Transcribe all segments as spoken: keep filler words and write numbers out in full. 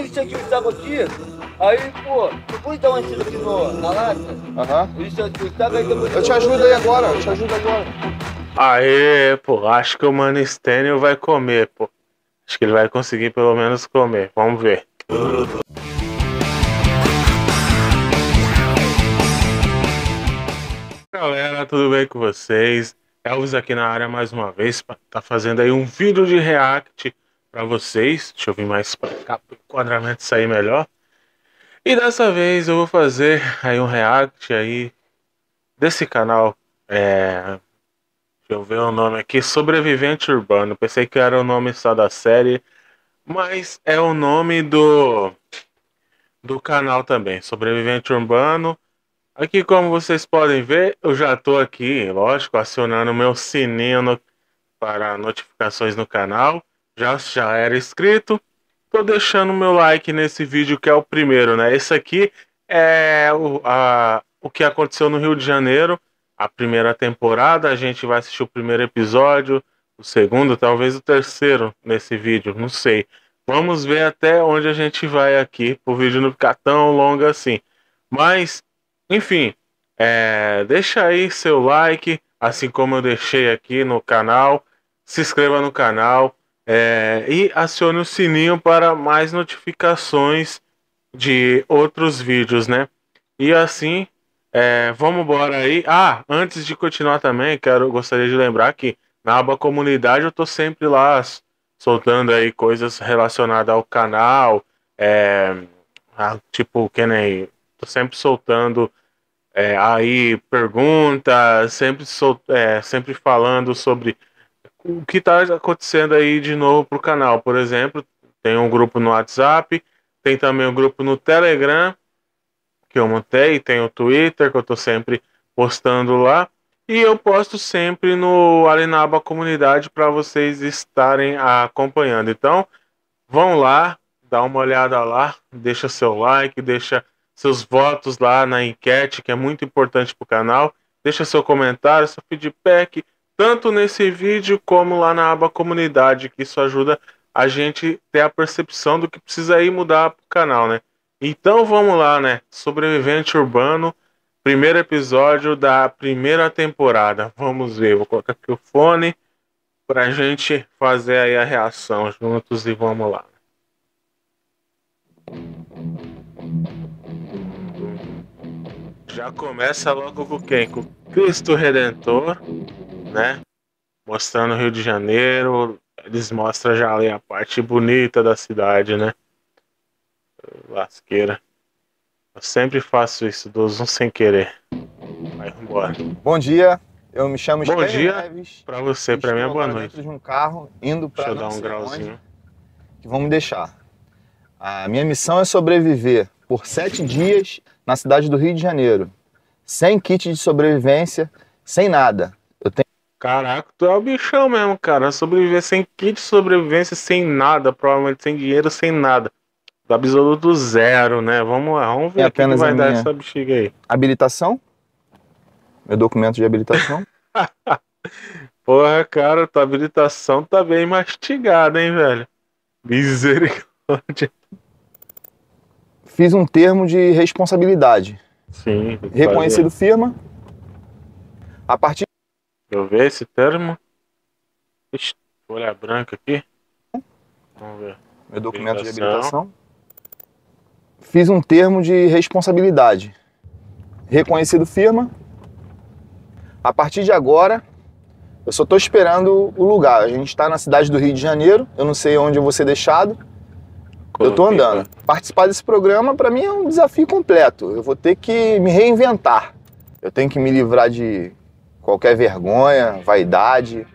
isso aqui me aqui, aí, pô, tu pode dar uma tira aqui no, na lata? Aham. Uhum. Isso aqui, sabe? Aí eu, eu te ajudo aí agora, eu te ajudo agora. Aê, pô, acho que o Mano Stênio vai comer, pô. Acho que ele vai conseguir pelo menos comer, vamos ver. Galera, tudo bem com vocês? Elvis aqui na área mais uma vez, tá fazendo aí um vídeo de react pra vocês. Deixa eu vir mais pra cá pro enquadramento sair melhor. E dessa vez eu vou fazer aí um react aí desse canal, é... deixa eu ver o nome aqui, Sobrevivente Urbano. Pensei que era o nome só da série, mas é o nome do, do canal também, Sobrevivente Urbano. Aqui, como vocês podem ver, eu já tô aqui, lógico, acionando o meu sininho no, para notificações no canal. Já, já era inscrito, tô deixando o meu like nesse vídeo que é o primeiro, né? Esse aqui é o, a, o que aconteceu no Rio de Janeiro. A primeira temporada, a gente vai assistir o primeiro episódio, o segundo, talvez o terceiro nesse vídeo, não sei. Vamos ver até onde a gente vai aqui, pro vídeo não ficar tão longo assim. Mas, enfim, é, deixa aí seu like, assim como eu deixei aqui no canal. Se inscreva no canal, é, e acione o sininho para mais notificações de outros vídeos, né? E assim... É, vamos embora aí. Ah, antes de continuar também, quero, gostaria de lembrar que na aba comunidade eu tô sempre lá soltando aí coisas relacionadas ao canal, é, a, tipo, que nem, tô sempre soltando é, aí perguntas, sempre, sol, é, sempre falando sobre o que tá acontecendo aí de novo pro canal. Por exemplo, tem um grupo no WhatsApp, tem também um grupo no Telegram que eu montei, tem o Twitter que eu tô sempre postando lá, e eu posto sempre no ali na aba comunidade para vocês estarem acompanhando. Então vão lá, dá uma olhada lá, deixa seu like, deixa seus votos lá na enquete, que é muito importante pro canal, deixa seu comentário, seu feedback, tanto nesse vídeo como lá na aba comunidade, que isso ajuda a gente ter a percepção do que precisa aí mudar pro canal, né? Então vamos lá, né? Sobrevivente Urbano, primeiro episódio da primeira temporada. Vamos ver, vou colocar aqui o fone pra gente fazer aí a reação juntos e vamos lá. Já começa logo com quem? Com Cristo Redentor, né? Mostrando o Rio de Janeiro, eles mostram já ali a parte bonita da cidade, né? Lasqueira. Eu sempre faço isso, dou zoom sem querer. Vai embora. Bom dia, eu me chamo Esqueiro Reves. Bom dia pra você, pra mim é boa noite. Estou de um carro indo pra... Deixa eu dar um grauzinho. Que vão me deixar. A minha missão é sobreviver por sete dias na cidade do Rio de Janeiro. Sem kit de sobrevivência, sem nada. Eu tenho... Caraca, tu é o bichão mesmo, cara. Sobreviver sem kit de sobrevivência, sem nada, provavelmente sem dinheiro, sem nada. Do absoluto zero, né? Vamos lá, vamos ver o que vai dar essa bexiga aí. Habilitação? Meu documento de habilitação? Porra, cara, tua habilitação tá bem mastigada, hein, velho? Misericórdia. Fiz um termo de responsabilidade. Sim. Reconhecido fazer. Firma. A partir... Deixa eu ver esse termo. Ixi, folha branca aqui. Vamos ver. Meu documento habilitação. de habilitação. Fiz um termo de responsabilidade. Reconhecido firma. A partir de agora, eu só estou esperando o lugar. A gente está na cidade do Rio de Janeiro. Eu não sei onde eu vou ser deixado. Coloquei, eu estou andando. Tá? Participar desse programa, para mim, é um desafio completo. Eu vou ter que me reinventar. Eu tenho que me livrar de qualquer vergonha, vaidade.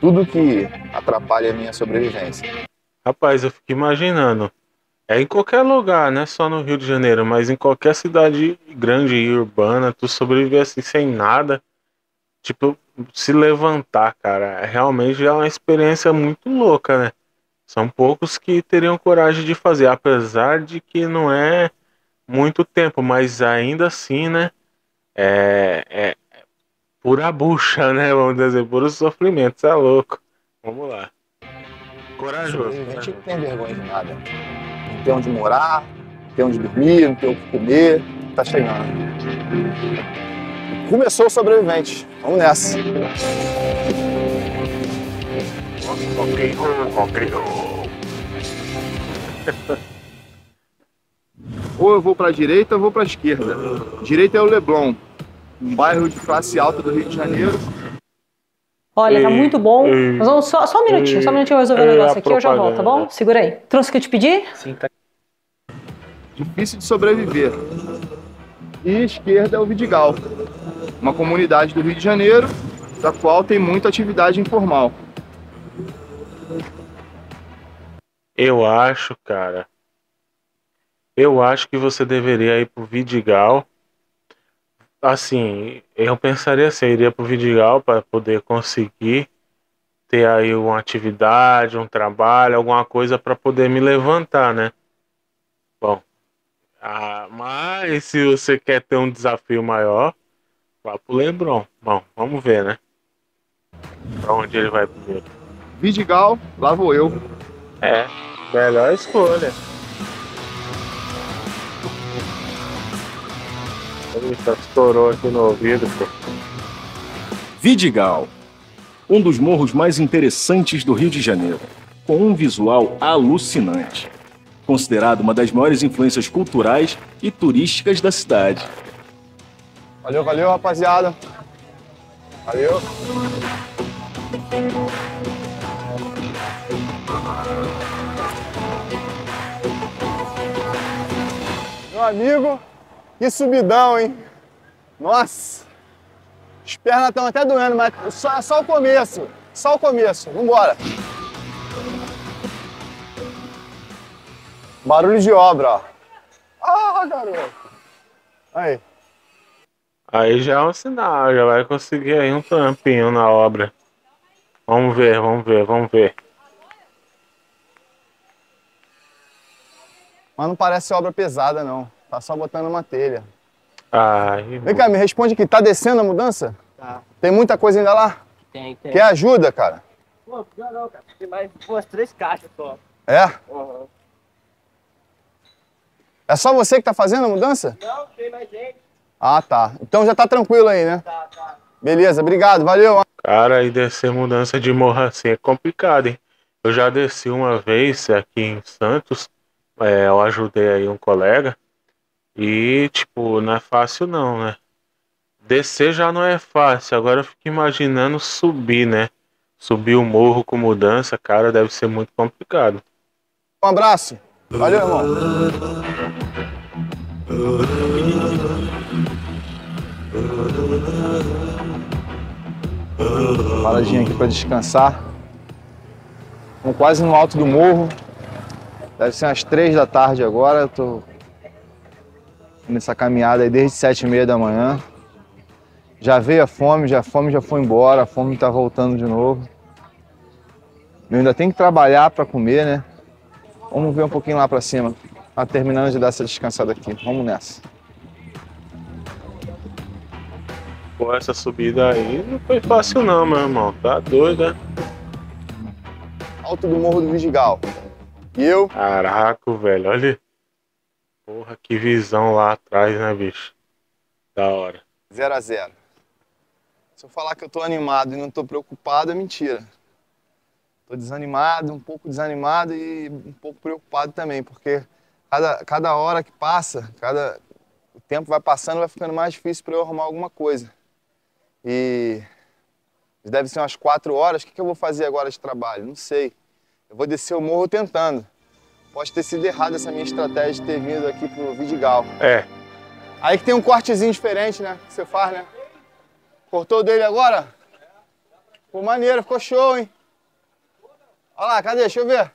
Tudo que atrapalha a minha sobrevivência. Rapaz, eu fico imaginando. É em qualquer lugar, não é só no Rio de Janeiro, mas em qualquer cidade grande e urbana, tu sobreviver assim sem nada, tipo, se levantar, cara, realmente é uma experiência muito louca, né? São poucos que teriam coragem de fazer, apesar de que não é muito tempo, mas ainda assim, né, é, é, é pura bucha, né, vamos dizer, puro sofrimento, cê é louco. Vamos lá. Corajoso. Não tem vergonha de nada. não tem onde morar, não tem onde dormir, não tem o que comer. Tá chegando. Começou o Sobrevivente. Vamos nessa. Ou eu vou pra direita ou vou pra esquerda. Direita é o Leblon, um bairro de classe alta do Rio de Janeiro. Olha, tá muito bom. Nós vamos só, só um minutinho, só um minutinho eu resolver o negócio aqui, eu já volto, tá bom? Segura aí. Trouxe o que eu te pedi? Sim, tá. Difícil de sobreviver. E esquerda é o Vidigal, uma comunidade do Rio de Janeiro, da qual tem muita atividade informal. Eu acho, cara, eu acho que você deveria ir pro Vidigal. Assim, eu pensaria assim, eu iria pro Vidigal para poder conseguir ter aí uma atividade, um trabalho, alguma coisa para poder me levantar, né? Bom, ah, mas se você quer ter um desafio maior, vá pro Leblon. Bom, vamos ver, né? Pra onde ele vai primeiro. Vidigal, lá vou eu. É, melhor escolha. Eita, estourou aqui no ouvido, pô. Vidigal, um dos morros mais interessantes do Rio de Janeiro, com um visual alucinante. Considerado uma das maiores influências culturais e turísticas da cidade. Valeu, valeu, rapaziada. Valeu. Meu amigo, que subidão, hein? Nossa! As pernas estão até doendo, mas só, só o começo. Só o começo. Vambora. Barulho de obra, ó. Ah, garoto! Aí. Aí já é um sinal, já vai conseguir aí um trampinho na obra. Vamos ver, vamos ver, vamos ver. Mas não parece obra pesada, não. Tá só botando uma telha. Ai, vem cá, me responde aqui. Tá descendo a mudança? Tá. Tem muita coisa ainda lá? Tem, tem. Quer ajuda, cara? Pô, não, não, cara. Tem mais umas três caixas só. É? Uhum. É só você que tá fazendo a mudança? Não, tem mais gente. Ah, tá. Então já tá tranquilo aí, né? Tá, tá. Beleza, obrigado, valeu. Cara, e descer mudança de morro assim é complicado, hein? Eu já desci uma vez aqui em Santos, é, eu ajudei aí um colega, e tipo, não é fácil não, né? Descer já não é fácil, agora eu fico imaginando subir, né? Subir o morro com mudança, cara, deve ser muito complicado. Um abraço. Valeu, irmão. Paradinha aqui para descansar. Estamos quase no alto do morro. Deve ser umas três da tarde agora. Eu tô nessa caminhada aí desde sete e meia da manhã. Já veio a fome, já a fome já foi embora. A fome tá voltando de novo. Eu ainda tenho que trabalhar para comer, né? Vamos ver um pouquinho lá pra cima. Tá terminando de dar essa descansada aqui. Vamos nessa. Pô, essa subida aí não foi fácil não, meu irmão. Tá doido, né? Alto do Morro do Vidigal. E eu... Caraca, velho. Olha. Porra, que visão lá atrás, né, bicho? Da hora. Zero a zero. Se eu falar que eu tô animado e não tô preocupado, é mentira. Tô desanimado, um pouco desanimado e um pouco preocupado também, porque cada, cada hora que passa, cada, o tempo vai passando, vai ficando mais difícil para eu arrumar alguma coisa. E deve ser umas quatro horas, o que, que eu vou fazer agora de trabalho? Não sei. Eu vou descer o morro tentando. Pode ter sido errado essa minha estratégia de ter vindo aqui pro Vidigal. É. Aí que tem um cortezinho diferente, né, que você faz, né? Cortou o dele agora? Ficou maneiro, ficou show, hein? Olha lá, cadê? Deixa eu ver.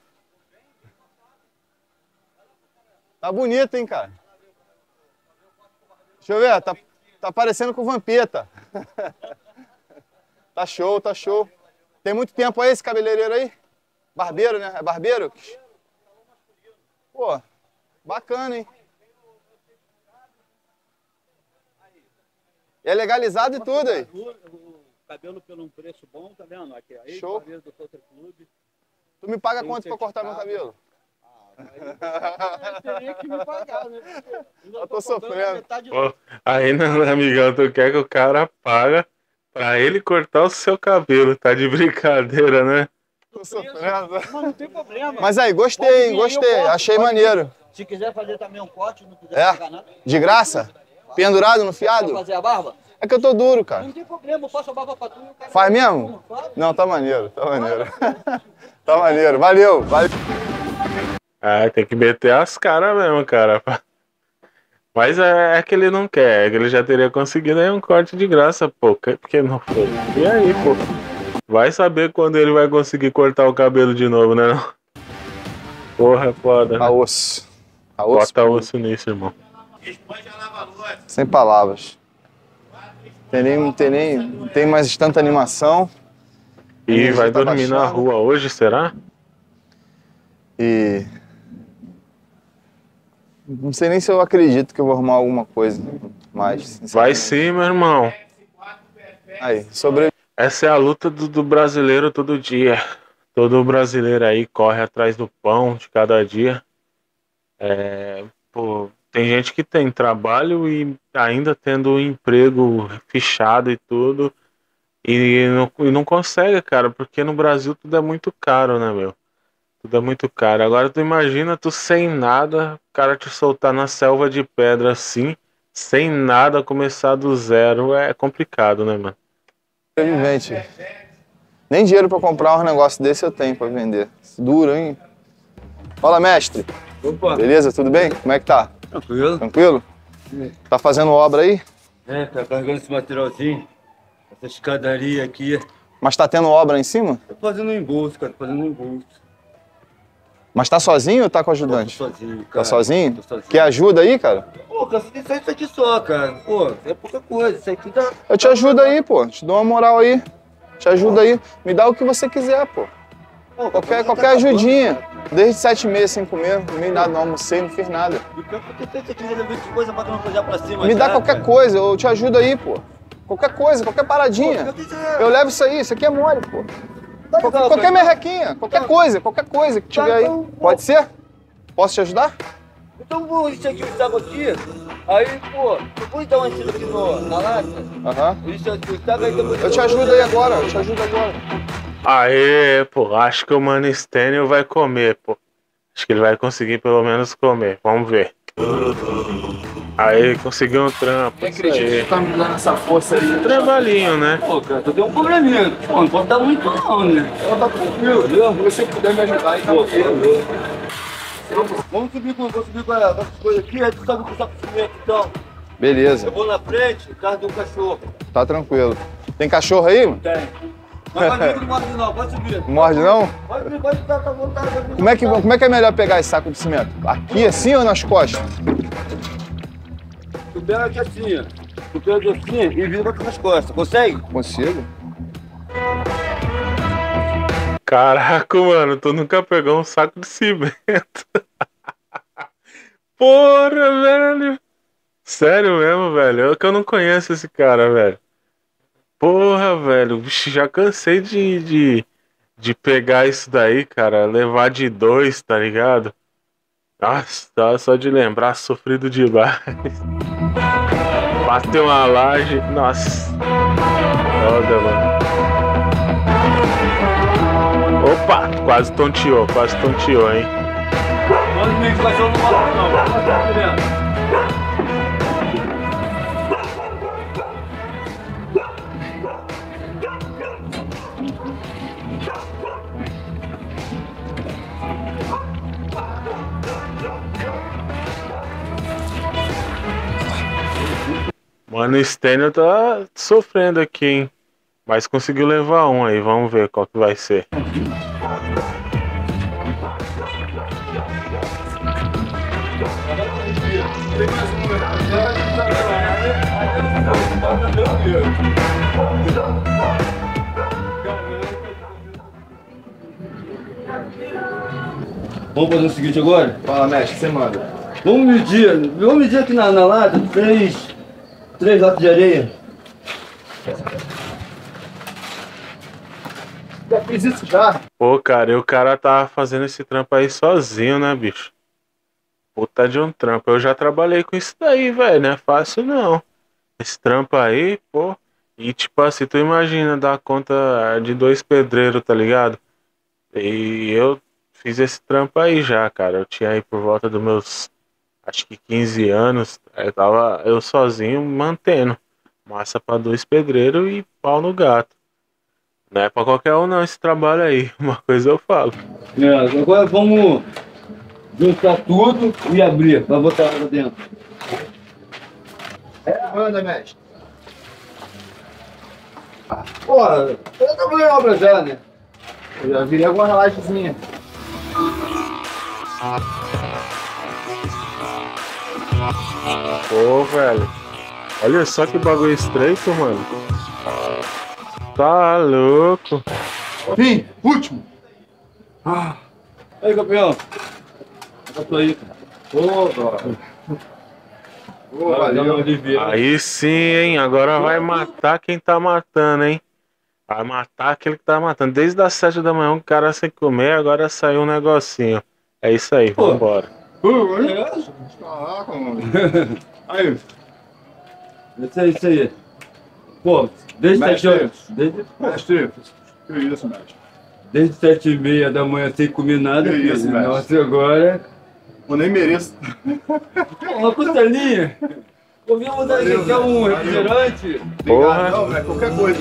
Tá bonito, hein, cara? Deixa eu ver, tá, tá parecendo com o Vampeta. Tá show, tá show. Tem muito tempo aí esse cabeleireiro aí? Barbeiro, né? É barbeiro? Pô, bacana, hein? É legalizado e tudo aí. O cabelo pelo um preço bom, tá vendo? Aqui, aí, show. Do Tu me paga quanto pra cortar meu cabelo? Ah, Aí teria que me pagar, né? Eu, eu tô, tô sofrendo. Pô, aí, não, amigão, tu quer que o cara paga pra ele cortar o seu cabelo? Tá de brincadeira, né? Tô sofrendo. Mas não tem problema. Mas aí, gostei, hein? Gostei. Achei maneiro. Se quiser fazer também um corte, não quiser pagar nada. De graça? Pendurado no fiado? Quer fazer a barba? É que eu tô duro, cara. Não tem problema, eu faço a barba pra tu. Faz mesmo? Não, tá maneiro, tá maneiro. Tá maneiro, valeu, valeu. Ah, tem que meter as caras mesmo, cara. Mas é, é que ele não quer, é que ele já teria conseguido aí um corte de graça, pô. Porque não foi. E aí, pô? Vai saber quando ele vai conseguir cortar o cabelo de novo, né? Porra, foda. A osso. A osso. Bota osso nisso, irmão. Sem palavras. Tem nem, não tem nem, não tem mais tanta animação. E vai tá dormir baixando na rua hoje, será? E não sei nem se eu acredito que eu vou arrumar alguma coisa, mas vai sim, meu irmão. Aí, sobre... Essa é a luta do, do brasileiro todo dia. Todo brasileiro aí corre atrás do pão de cada dia. É, pô, tem gente que tem trabalho e ainda tendo um emprego fechado e tudo, e não, e não consegue, cara, porque no Brasil tudo é muito caro, né, meu? Tudo é muito caro. Agora tu imagina tu sem nada, o cara te soltar na selva de pedra assim, sem nada, começar do zero, é complicado, né, mano? Sobrevivente. Nem dinheiro pra comprar um negócio desse eu tenho pra vender. Duro, hein? Fala, mestre. Opa. Beleza? Tudo bem? Como é que tá? Tranquilo. Tranquilo? Tá fazendo obra aí? É, tá carregando esse materialzinho, essa escadaria aqui. Mas tá tendo obra em cima? Tô fazendo um embolso, cara, tô fazendo um embolso. Mas tá sozinho ou tá com ajudante? Tô sozinho, cara. Tá sozinho? Tô sozinho. Quer ajuda aí, cara? Pô, cara, isso aqui só, cara. Pô, é pouca coisa, isso aqui dá... Eu te ajudo aí, pô, te dou uma moral aí. Te ajudo aí, me dá o que você quiser, pô. Pô, qualquer qualquer ajudinha, desde sete meses sem comer, não comi nada, não almocei, não fiz nada. Me dá qualquer coisa, eu te ajudo aí, pô. Qualquer coisa, qualquer paradinha. Eu levo isso aí, isso aqui é mole, pô. Qualquer, qualquer merrequinha, qualquer coisa, qualquer coisa que tiver aí. Pode ser? Posso te ajudar? Então vou isso aqui, o saco aqui, aí, pô, depois dá uma tira aqui na lata. Aham. Eu te ajudo aí agora, eu te ajudo agora. Aê, pô, acho que o Mano Stênio vai comer, pô. Acho que ele vai conseguir pelo menos comer, vamos ver. Aí, conseguiu um trampo. Acredito, tá me dando essa força aí. Trabalhinho, né? Pô, cara, tu deu um probleminha. Pô, não pode dar muito não, né? Ela tá com meu Deus, se você puder me ajudar aí, tá bom. Vamos subir com vou subir com essas coisas aqui, aí tu sabe que eu saco de cimento, então. Beleza. Eu vou na frente, o carro do cachorro. Tá tranquilo. Tem cachorro aí, mano? Tem. Mas não morde não, pode subir. Morde não? Pode subir, pode estar à vontade. Como é, que, como é que é melhor pegar esse saco de cimento? Aqui assim ou nas costas? Tu pega aqui assim, ó. Tu pega assim e vira aqui nas costas. Consegue? Consigo. Caraca, mano, tu nunca pegou um saco de cimento. Porra, velho. Sério mesmo, velho. Eu que eu não conheço esse cara, velho. Porra, velho, já cansei de, de, de pegar isso daí, cara, levar de dois, tá ligado? Nossa, só de lembrar, sofrido demais. Bateu uma laje, nossa. Foda, mano. Opa, quase tonteou, quase tonteou, hein? Mano, me encaixou no maluco, não, não, não, não. Mano, o Stênio tá sofrendo aqui, hein? Mas conseguiu levar um aí, vamos ver qual que vai ser. Vamos fazer o seguinte agora? Fala, mestre, você manda. Vamos medir, vamos medir aqui na, na lata, três... Três latas de areia. já fiz isso já. Pô, cara, e o cara tá fazendo esse trampo aí sozinho, né, bicho? Puta de um trampo. Eu já trabalhei com isso daí, velho. Não é fácil, não. Esse trampo aí, pô. E, tipo assim, tu imagina dar conta de dois pedreiros, tá ligado? E eu fiz esse trampo aí já, cara. Eu tinha aí por volta dos meus, acho que quinze anos. Eu tava eu sozinho mantendo. Massa pra dois pedreiros e pau no gato. Não é pra qualquer um, não, esse trabalho aí. Uma coisa eu falo. É, agora vamos juntar tudo e abrir pra botar lá dentro. É, manda, mestre. Porra, eu tô em obra já, né? Eu já virei alguma lajezinha. Pô, velho. Olha só que bagulho estreito, mano. Tá louco. Fim, último. Ah. Aí, campeão. Eu tô aí, cara. Pô, Oh, valeu. Aí sim, hein? Agora vai matar quem tá matando, hein? Vai matar aquele que tá matando. Desde as sete da manhã, o cara sem comer, agora saiu um negocinho. É isso aí, pô. Vambora. Pô, olha essa. Caraca, mano. Aí. Isso aí, isso aí. Pô, desde sete horas. Desde... Mestre, que isso, mestre? Desde sete e meia da manhã sem comer nada. Que isso, mestre? Nossa, agora... Eu nem mereço. Uma costelinha. Comemos aqui um refrigerante. Porra. Não, velho, qualquer coisa.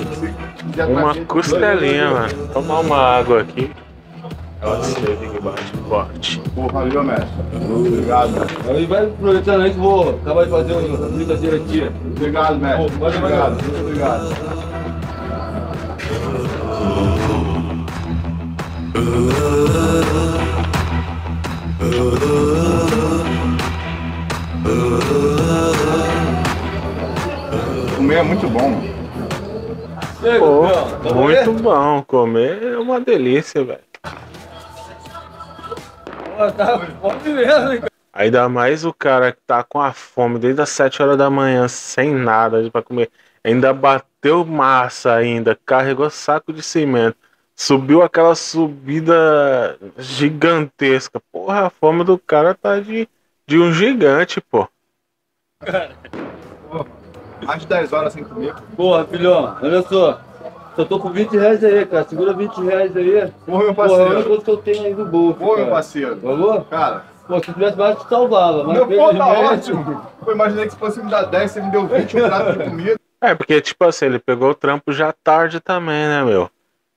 Uma costelinha, mano. Tomar uma água aqui. Ela se teve que bate forte. Porra, viu, mestre? Obrigado, mestre. E vai aproveitando aí que vou acabar de fazer uma brincadeira aqui. Obrigado, mestre. Pô, pode obrigado. Muito obrigado. Comer é muito bom. Pô, muito bom. Comer é uma delícia, velho. Ainda mais o cara que tá com a fome desde as sete horas da manhã, sem nada pra comer. Ainda bateu massa ainda, carregou saco de cimento. Subiu aquela subida gigantesca. Porra, a fome do cara tá de, de um gigante, pô. Cara, porra, mais de dez horas sem comer. Porra, filhão, olha só. Só tô com vinte reais aí, cara. Segura vinte reais aí. Porra, meu parceiro. Porra, olha o quanto que eu tenho aí do bolso. Porra, cara. Meu parceiro. Falou? Cara. Pô, se tivesse mais, te salvava. Mas meu pô, tá ótimo. Pô, imaginei que se fosse me dar dez, você me deu vinte, um prato de comida. É, porque, tipo assim, ele pegou o trampo já tarde também, né, meu?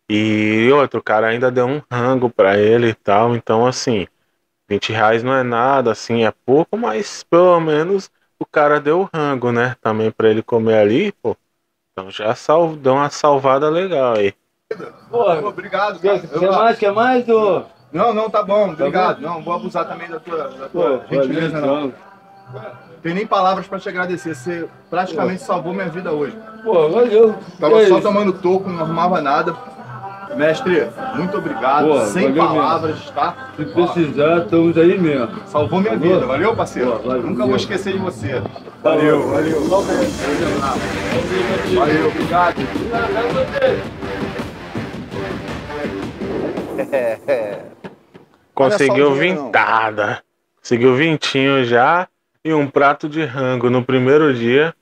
E outro, o cara ainda deu um rango pra ele e tal, então assim, vinte reais não é nada, assim, é pouco, mas pelo menos o cara deu o rango, né, também pra ele comer ali, pô, então já salv... deu uma salvada legal aí. Pô, obrigado, cara. Quer, quer mais, quer mais, ô? Não, não, tá bom, obrigado, não, vou abusar também da tua, da tua pô, gentileza, não. Tem nem palavras pra te agradecer, você praticamente pô. salvou minha vida hoje. Pô, valeu. Tava que só é tomando toco, não arrumava nada. Mestre, muito obrigado, boa, sem palavras, mesmo. Tá? Se precisar, estamos aí mesmo. Salvou minha valeu. vida, valeu, parceiro? Boa, valeu, Nunca valeu. vou esquecer de você. Valeu, valeu. Valeu, valeu, valeu obrigado. Conseguiu vintada. Conseguiu vintinho já e um prato de rango no primeiro dia.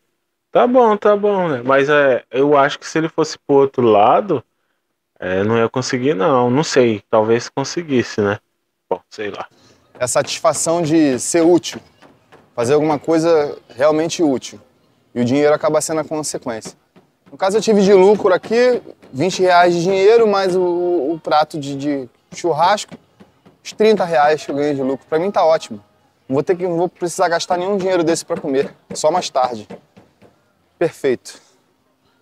Tá bom, tá bom, né? Mas é, eu acho que se ele fosse pro outro lado... É, não ia conseguir não, não sei, talvez conseguisse, né? Bom, sei lá. É a satisfação de ser útil, fazer alguma coisa realmente útil. E o dinheiro acaba sendo a consequência. No caso eu tive de lucro aqui, vinte reais de dinheiro, mais o, o prato de, de churrasco, os trinta reais que eu ganhei de lucro. Pra mim tá ótimo. Não vou, ter que, não vou precisar gastar nenhum dinheiro desse pra comer, só mais tarde. Perfeito.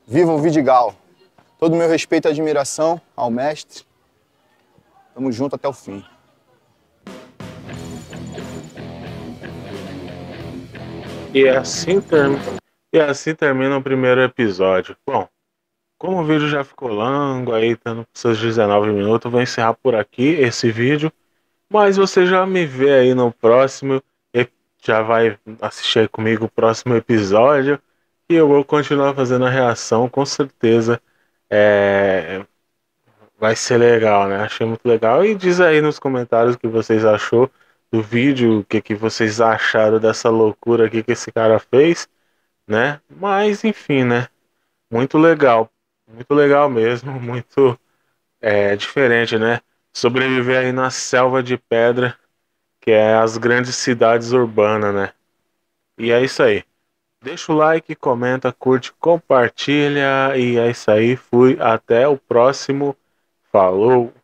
Viva o Vidigal. Todo o meu respeito e admiração ao mestre. Tamo junto até o fim. E assim termina, e assim termina o primeiro episódio. Bom, como o vídeo já ficou longo, aí tá nos seus dezenove minutos, eu vou encerrar por aqui esse vídeo. Mas você já me vê aí no próximo, já vai assistir aí comigo o próximo episódio. E eu vou continuar fazendo a reação, com certeza. É, Vai ser legal, né? Achei muito legal. E diz aí nos comentários o que vocês achou do vídeo, o que, que vocês acharam dessa loucura aqui que esse cara fez, né? Mas, enfim, né? Muito legal. Muito legal mesmo. Muito é, diferente, né? Sobreviver aí na selva de pedra, que é as grandes cidades urbanas, né? E é isso aí. Deixa o like, comenta, curte, compartilha. E é isso aí. Fui. Até o próximo. Falou!